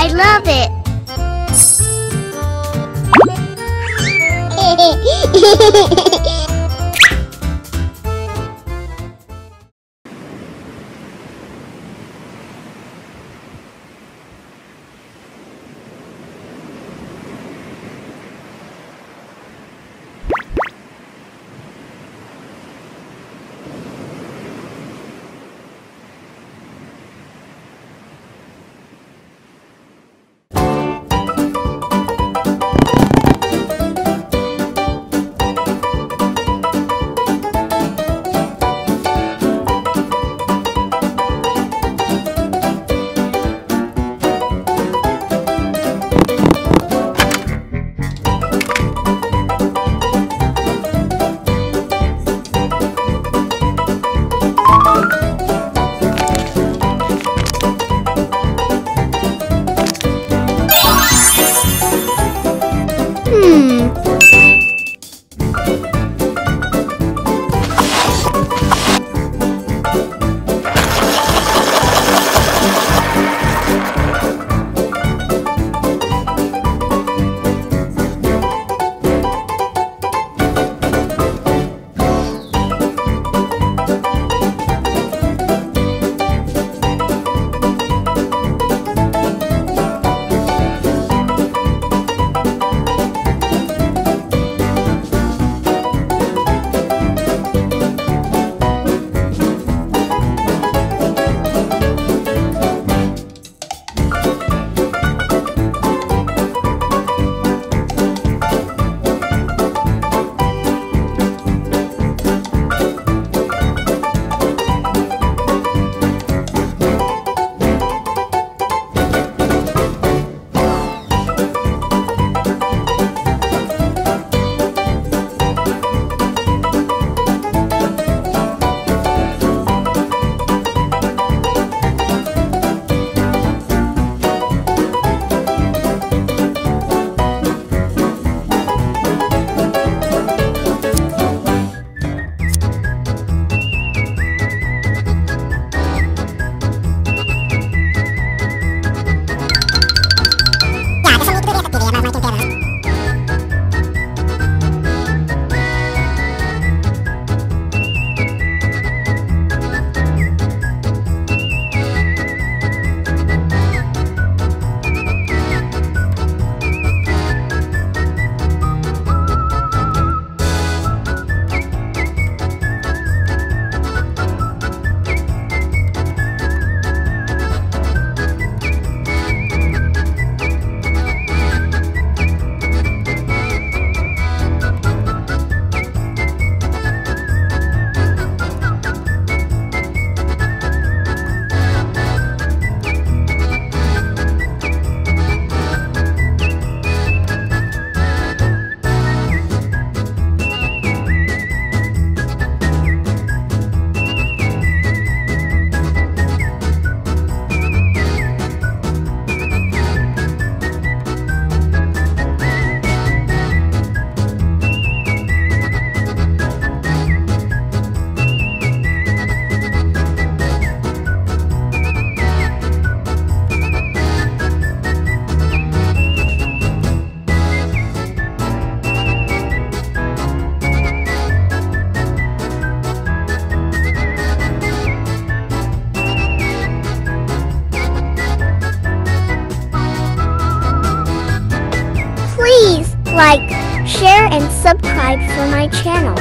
I love it. Please like, share, and subscribe for my channel.